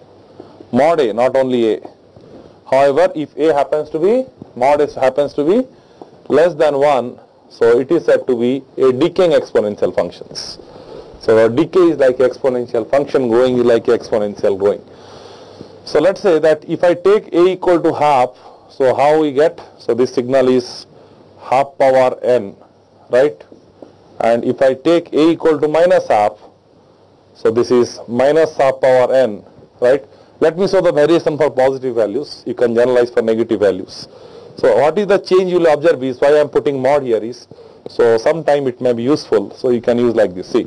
Mod a, not only a. However, if a happens to be, mod a happens to be less than one, so it is said to be a decaying exponential functions. So decay is like exponential function, growing is like exponential growing. So let's say that if I take a equal to half, so how we get? So this signal is half power n, right? And if I take a equal to minus half, so this is minus half power n, right? Let me show the variation for positive values. You can generalize for negative values. So what is the change you will observe is why I am putting mod here is, so sometime it may be useful, so you can use like this, see.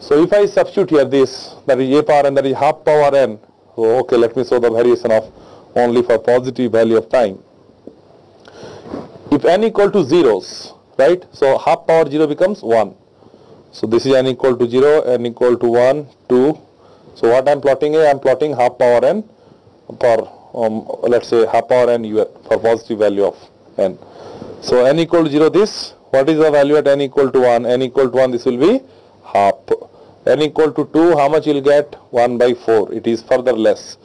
So if I substitute here this, that is a power n, that is half power n, so okay, let me show the variation of only for positive value of time. If n equal to zeros, right, so half power zero becomes one. So this is n equal to zero, n equal to one, two. So what I am plotting is I am plotting half power n for um, let's say half power n for positive value of n. So n equal to zero this, what is the value at n equal to one? N equal to one, this will be half. N equal to two, how much you will get? one by four, it is further less.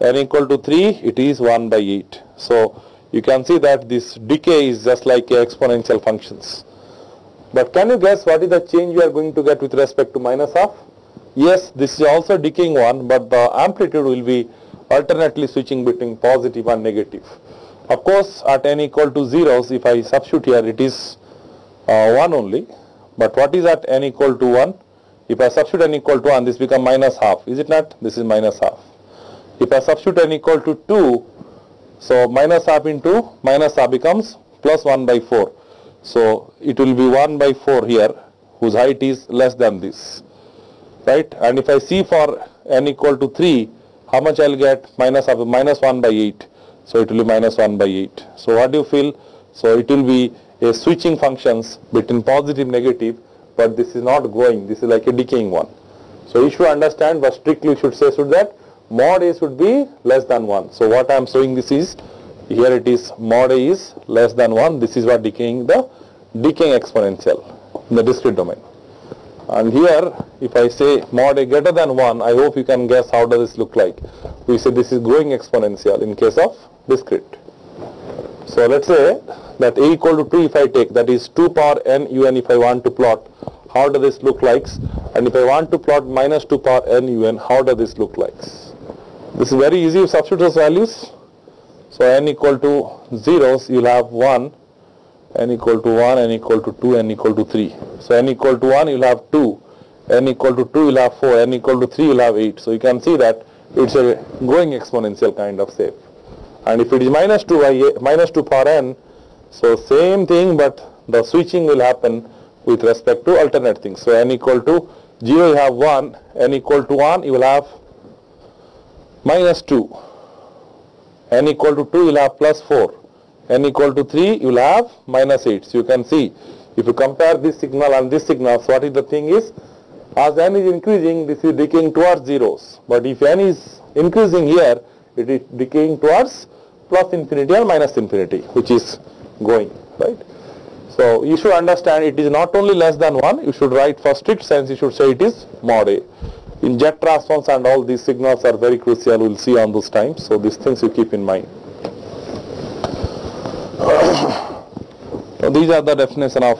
N equal to three, it is one by eight. So you can see that this decay is just like exponential functions. But can you guess what is the change you are going to get with respect to minus half? Yes, this is also decaying one, but the amplitude will be alternately switching between positive and negative. Of course, at n equal to zeros, if I substitute here, it is uh, one only. But what is at n equal to one? If I substitute n equal to one, this becomes minus half. Is it not? This is minus half. If I substitute n equal to two, so minus half into minus half becomes plus one by four. So it will be one by four here, whose height is less than this, right? And if I see for n equal to three, how much I will get? Minus half, minus one by eight. So it will be minus one by eight. So what do you feel? So it will be a switching functions between positive, negative, but this is not going. This is like a decaying one. So you should understand, but strictly you should say should that mod A should be less than one. So what I am showing this is, here it is mod A is less than one. This is what decaying, the decaying exponential in the discrete domain. And here if I say mod A greater than one, I hope you can guess how does this look like. We say this is growing exponential in case of discrete. So let's say that A equal to two if I take, that is two power n un if I want to plot, how does this look like? And if I want to plot minus two power n un, how does this look like? This is very easy, substitute those values. So n equal to zeros, you'll have one, n equal to one, n equal to two, n equal to three. So n equal to one, you'll have two, n equal to two, you'll have four, n equal to three, you'll have eight. So you can see that it's a growing exponential kind of shape. And if it is minus two by minus two power n, so same thing, but the switching will happen with respect to alternate things. So n equal to zero, you have one, n equal to one, you will have minus two, n equal to two, you will have plus four, n equal to three, you will have minus eight. So you can see, if you compare this signal and this signal, so what is the thing is, as n is increasing, this is decaying towards zeros. But if n is increasing here, it is decaying towards plus infinity or minus infinity, which is going, right? So you should understand it is not only less than one, you should write for strict sense, you should say it is mod A. In Z-transforms and all these signals are very crucial, we will see on those times. So these things you keep in mind. So these are the definition of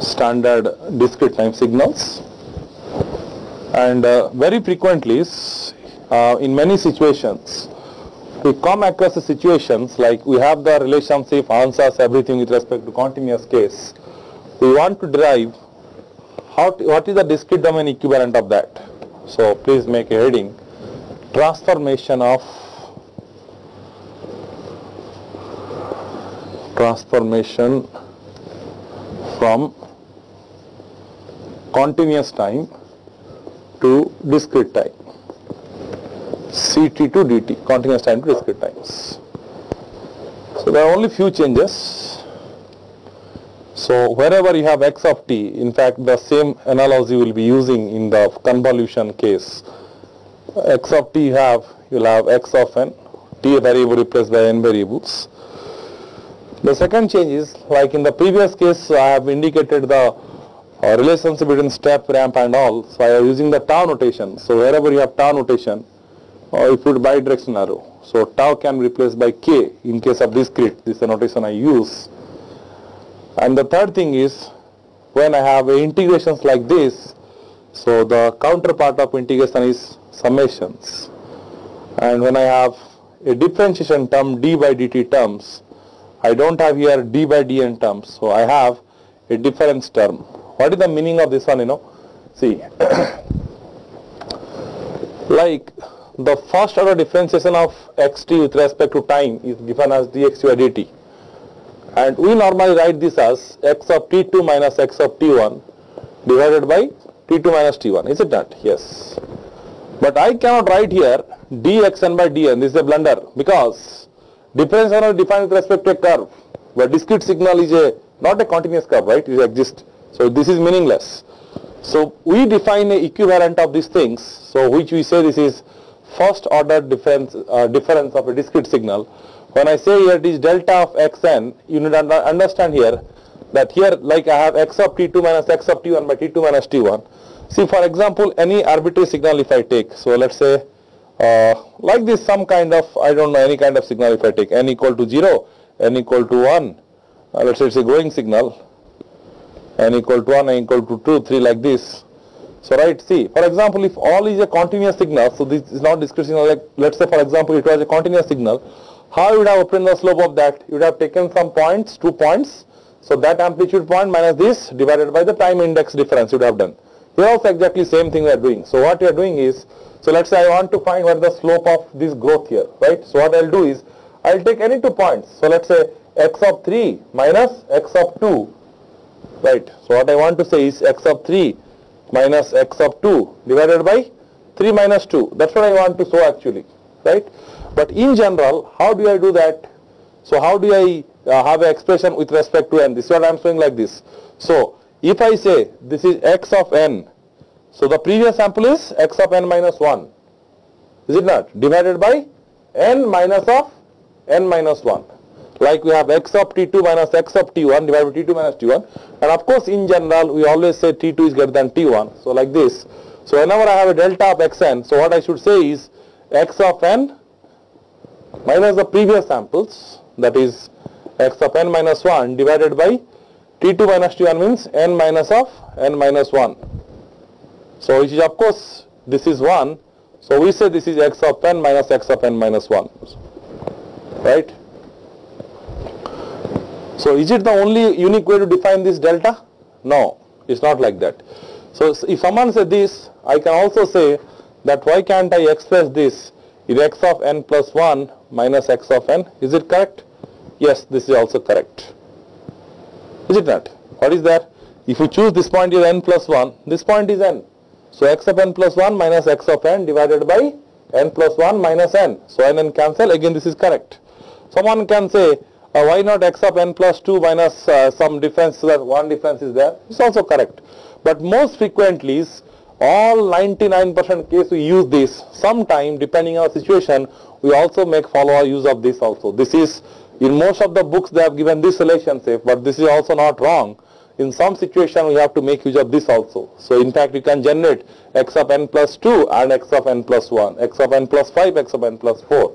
standard discrete time signals. And uh, very frequently, uh, in many situations, we come across the situations like we have the relationship answers everything with respect to continuous case. We want to derive how to, what is the discrete domain equivalent of that. So please make a heading, transformation of transformation from continuous time to discrete time. C T to D T, continuous time to discrete times. So there are only few changes. So wherever you have x of t, in fact the same analogy will be using in the convolution case. X of t you have, you'll have x of n, t variable replaced by n variables. The second change is, like in the previous case, I have indicated the uh, relationship between step, ramp and all. So I am using the tau notation. So wherever you have tau notation, or if you put bidirectional arrow, so tau can be replaced by k in case of discrete. This is the notation I use. And the third thing is, when I have integrations like this, so the counterpart of integration is summations. And when I have a differentiation term, d by dt terms, I don't have here d by dn terms, so I have a difference term. What is the meaning of this one, you know? See, like, the first order differentiation of xt with respect to time is given as dx by dt. And we normally write this as x of t two minus x of t one divided by t two minus t one. Is it not? Yes. But I cannot write here dxn by dn. This is a blunder because differentiation is defined with respect to a curve. But discrete signal is a not a continuous curve, right? It exists. So this is meaningless. So we define an equivalent of these things, so which we say this is first order difference, uh, difference of a discrete signal. When I say here it is delta of xn, you need to understand here that here like I have x of t two minus x of t one by t two minus t one. See, for example, any arbitrary signal if I take, so let's say uh, like this some kind of, I don't know, any kind of signal if I take n equal to zero, n equal to one, uh, let's say it's a growing signal, n equal to one, n equal to two, three, like this. So right, see, for example, if all is a continuous signal, so this is not discrete signal, like let's say for example it was a continuous signal, how you would have obtained the slope of that? You would have taken some points, two points, so that amplitude point minus this divided by the time index difference you would have done. Here also exactly same thing we are doing. So what you are doing is, so let's say I want to find what is the slope of this growth here, right? So what I will do is, I will take any two points, so let's say x of three minus x of two, right? So what I want to say is x of three minus x of two divided by three minus two. That's what I want to show actually, right? But in general, how do I do that? So how do I uh, have an expression with respect to n? This is what I am showing like this. So if I say this is x of n, so the previous sample is x of n minus one, is it not? Divided by n minus of n minus one. Like we have x of t two minus x of t one divided by t two minus t one, and of course in general we always say t two is greater than t one, so like this. So whenever I have a delta of xn, so what I should say is x of n minus the previous samples, that is x of n minus one divided by t two minus t one, means n minus of n minus one. So which is of course this is one, so we say this is x of n minus x of n minus one, right? So is it the only unique way to define this delta? No, it's not like that. So if someone says this, I can also say that why can't I express this is x of n plus one minus x of n. Is it correct? Yes, this is also correct. Is it not? What is there? If you choose this point is n plus one, this point is n. So x of n plus one minus x of n divided by n plus one minus n. So n and cancel, again this is correct. Someone can say, Uh, why not x of n plus two minus uh, some difference so that one difference is there? It's also correct. But most frequently, all ninety-nine percent case we use this. Sometime, depending on our situation, we also make follow-up use of this also. This is, in most of the books they have given this relationship, but this is also not wrong. In some situation we have to make use of this also. So in fact we can generate x of n plus two and x of n plus one, x of n plus five, x of n plus four.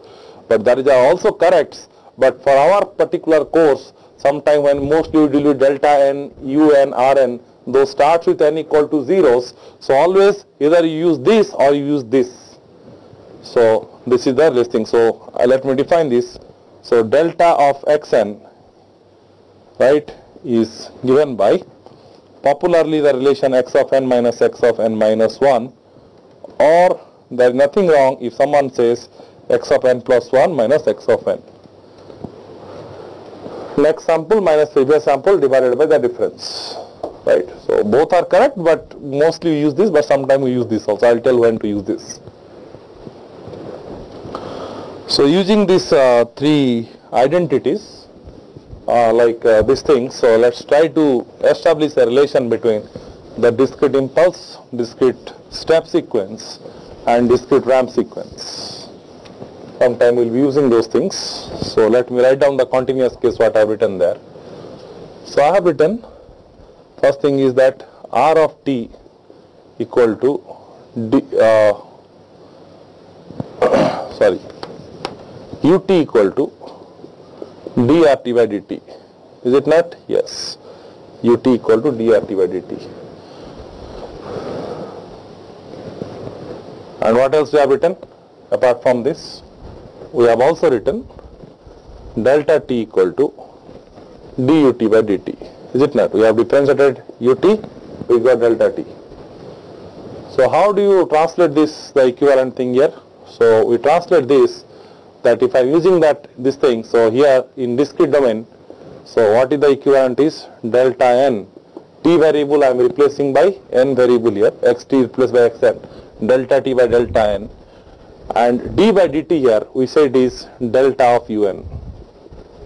But that is also correct. But for our particular course, sometime when mostly we deal with delta n, u n, r n, those starts with n equal to zeros. So always either you use this or you use this. So this is the listing. So uh, let me define this. So delta of xn, right, is given by popularly the relation x of n minus x of n minus one, or there is nothing wrong if someone says x of n plus one minus x of n. Next sample minus previous sample divided by the difference, right? So both are correct, but mostly we use this, but sometimes we use this also. I will tell when to use this. So using these uh, three identities, uh, like uh, this thing, so let's try to establish a relation between the discrete impulse, discrete step sequence and discrete ramp sequence. Sometime we'll be using those things. So let me write down the continuous case what I have written there. So I have written first thing is that R of t equal to d, uh, sorry ut equal to dRt by dt. Is it not? Yes. Ut equal to dRt by dt. And what else we have written apart from this? We have also written delta t equal to dut by dt. Is it not? We have differentiated ut, we got delta t. So how do you translate this, the equivalent thing here? So we translate this that if I am using that this thing, so here in discrete domain, so what is the equivalent is delta n, t variable I am replacing by n variable here, xt replaced by xn, delta t by delta n. And d by dt here we say it is delta of un,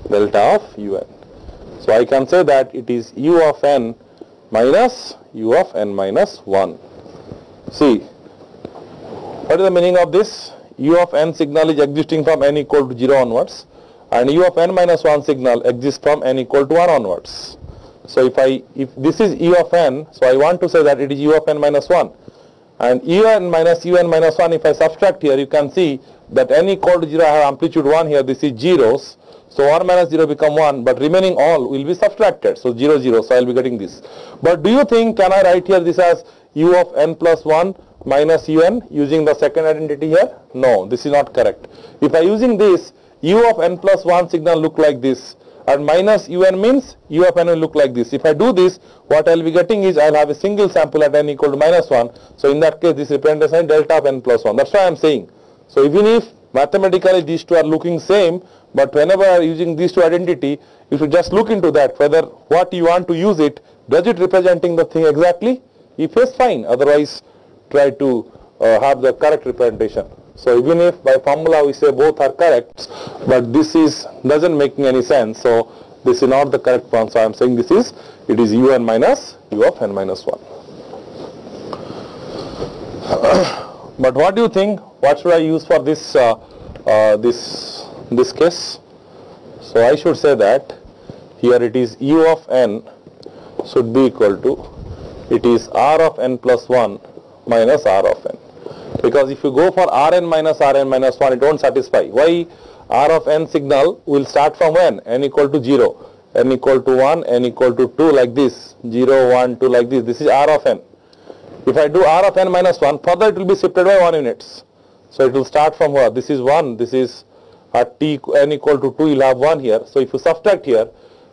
delta of un. So I can say that it is u of n minus u of n minus one. See, what is the meaning of this? U of n signal is existing from n equal to zero onwards, and u of n minus one signal exists from n equal to one onwards. So if I, if this is u of n, so I want to say that it is u of n minus one. And u n minus u n minus one, if I subtract here, you can see that n equal to zero, I have amplitude one here, this is zeros. So one minus zero become one, but remaining all will be subtracted. So zero, zero, so I will be getting this. But do you think, can I write here this as u of n plus one minus u n using the second identity here? No, this is not correct. If I using this, u of n plus one signal look like this. And minus un means u of n will look like this. If I do this, what I will be getting is I will have a single sample at n equal to minus one. So in that case, this representation delta of n plus one. That's why I am saying. So even if mathematically these two are looking same, but whenever you are using these two identity, you should just look into that whether what you want to use it, does it representing the thing exactly? If yes, fine. Otherwise, try to uh, have the correct representation. So even if by formula we say both are correct, but this is doesn't making any sense. So this is not the correct one. So I am saying this is, it is u n minus u of n minus one. But what do you think? What should I use for this uh, uh, this this case? So I should say that here it is u of n should be equal to, it is r of n plus one minus r of n. Because if you go for Rn minus Rn minus one, it won't satisfy. Why? R of n signal will start from n, n equal to zero, n equal to one, n equal to two like this, zero, one, two like this. This is R of n. If I do R of n minus one, further it will be shifted by one units. So it will start from here. This is one, this is at t, n equal to two, you'll have one here. So if you subtract here,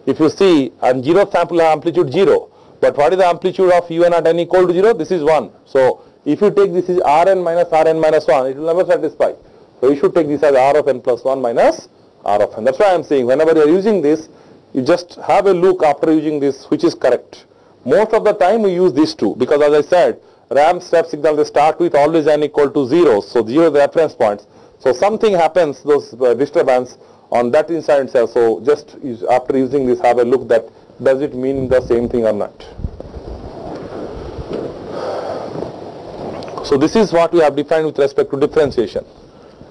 if you see, and zero sample amplitude zero. But what is the amplitude of un at n equal to zero? This is one. So if you take this is Rn minus Rn minus one, it will never satisfy. So you should take this as R of n plus one minus R of n. That's why I am saying whenever you are using this, you just have a look after using this which is correct. Most of the time we use these two because, as I said, ramp step signal they start with always n equal to zero. So zero is the reference points. So something happens, those uh, disturbance on that instant itself. So just use, after using this, have a look that does it mean the same thing or not. So this is what we have defined with respect to differentiation.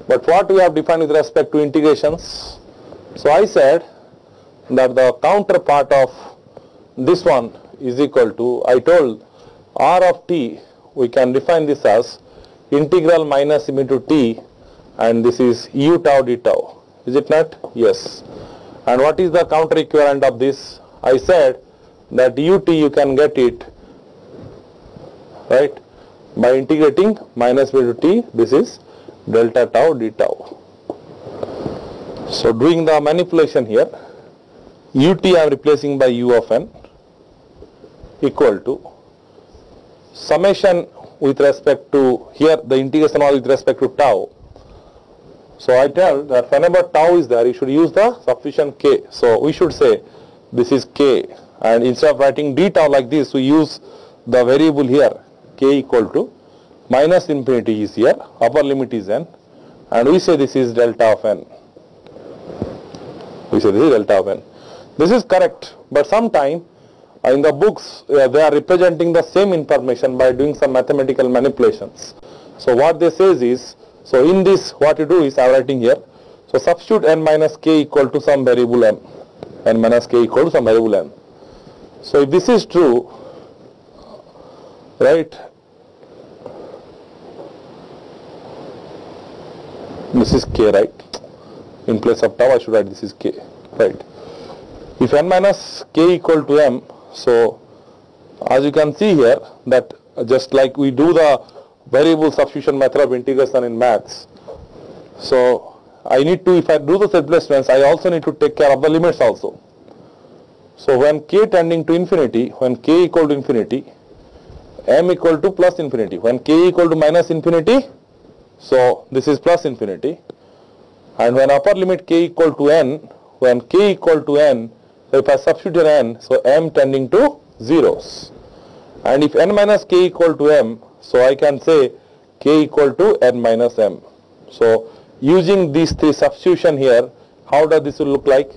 But what we have defined with respect to integrations? So I said that the counterpart of this one is equal to, I told R of t, we can define this as integral minus m into t, and this is u tau d tau. Is it not? Yes. And what is the counter equivalent of this? I said that ut you can get it, right, by integrating minus b to t, this is delta tau d tau. So doing the manipulation here, ut I am replacing by u of n equal to summation with respect to here the integration all with respect to tau. So I tell that whenever tau is there, you should use the sufficient k. So we should say this is k, and instead of writing d tau like this, we use the variable here k equal to minus infinity is here, upper limit is n, and we say this is delta of n. We say this is delta of n. This is correct, but sometime in the books uh, they are representing the same information by doing some mathematical manipulations. So what they says is, so in this what you do is, I am writing here, so substitute n minus k equal to some variable m, n minus k equal to some variable m. So if this is true, right, this is k, right, in place of tau I should write this is k, right. If n minus k equal to m, so as you can see here that just like we do the variable substitution method of integration in maths, so I need to, if I do the replacements, I also need to take care of the limits also. So when k tending to infinity, when k equal to infinity, m equal to plus infinity. When k equal to minus infinity, so this is plus infinity. And when upper limit k equal to n, when k equal to n, so if I substitute n, so m tending to zeros. And if n minus k equal to m, so I can say k equal to n minus m. So using these three substitution here, how does this will look like?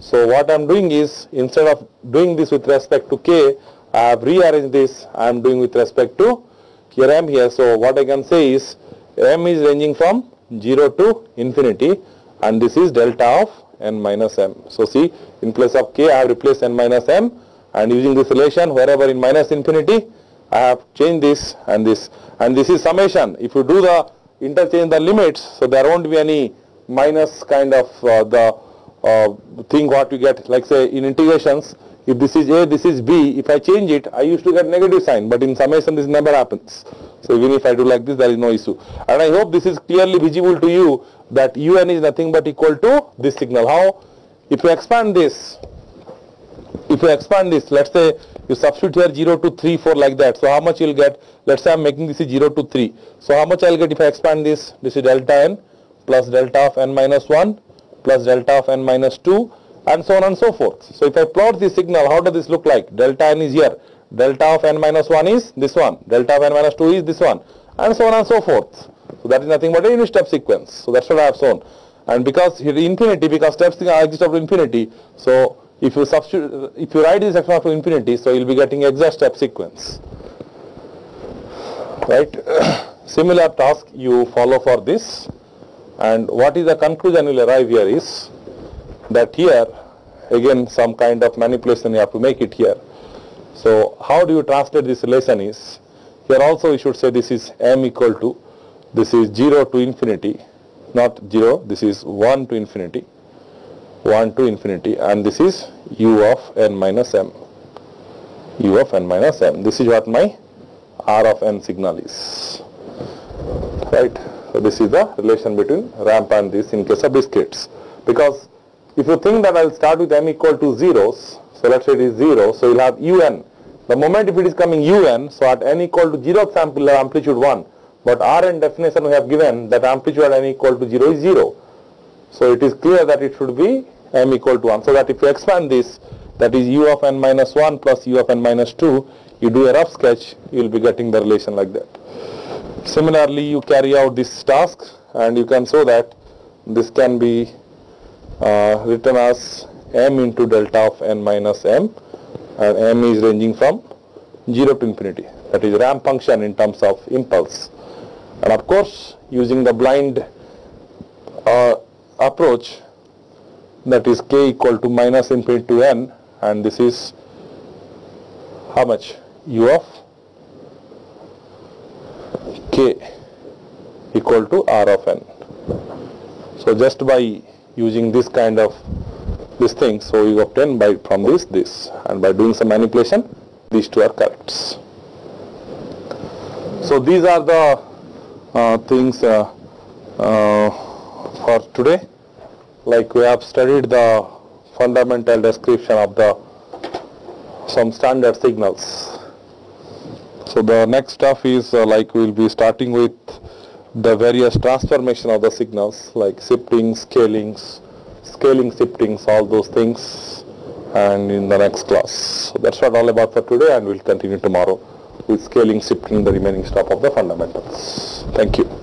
So what I am doing is, instead of doing this with respect to k, I have rearranged this. I am doing with respect to here I am here. So what I can say is m is ranging from zero to infinity, and this is delta of n minus m. So see, in place of k I have replaced n minus m, and using this relation wherever in minus infinity I have changed this and this, and this is summation. If you do the interchange the limits, so there won't be any minus kind of uh, the uh, thing what you get, like say in integrations, if this is a, this is b, if I change it I used to get negative sign, but in summation this never happens. So even if I do like this, there is no issue. And I hope this is clearly visible to you that un is nothing but equal to this signal. How? If you expand this, if you expand this, let's say you substitute here zero to three, four like that. So how much you will get? Let's say I am making this is zero to three. So how much I will get if I expand this? This is delta n plus delta of n minus one plus delta of n minus two, and so on and so forth. So if I plot this signal, how does this look like? Delta n is here, delta of n minus one is this one, delta of n minus two is this one, and so on and so forth. So that is nothing but a unit step sequence. So that's what I have shown. And because here infinity, because steps exist up to infinity, so if you substitute, if you write this expression up to infinity, so you will be getting exact step sequence, right? Similar task you follow for this, and what is the conclusion you will arrive here is that here again some kind of manipulation you have to make it here. So how do you translate this relation is, here also you should say this is m equal to, this is zero to infinity, not zero, this is one to infinity, one to infinity, and this is u of n minus m, u of n minus m. This is what my r of n signal is, right? So this is the relation between ramp and this in case of discretes. Because if you think that I will start with m equal to zeros, so let's say it is zero, so you will have un. The moment if it is coming un, so at n equal to zeroth sample amplitude one, but Rn definition we have given that amplitude at n equal to zero is zero. So it is clear that it should be m equal to one. So that if you expand this, that is u of n minus one plus u of n minus two, you do a rough sketch, you will be getting the relation like that. Similarly, you carry out this task and you can show that this can be Uh, written as m into delta of n minus m, and m is ranging from zero to infinity. That is ramp function in terms of impulse. And of course, using the blind uh, approach, that is k equal to minus infinity to n, and this is how much? U of k equal to r of n. So just by using this kind of this thing, so you obtain by from this this and by doing some manipulation these two are correct. So these are the uh, things uh, uh, for today. Like we have studied the fundamental description of the some standard signals. So the next stuff is uh, like we will be starting with the various transformation of the signals, like shifting, scalings, scaling, shiftings, all those things, and in the next class. So that's what all about for today, and we'll continue tomorrow with scaling, shifting, the remaining stuff of the fundamentals. Thank you.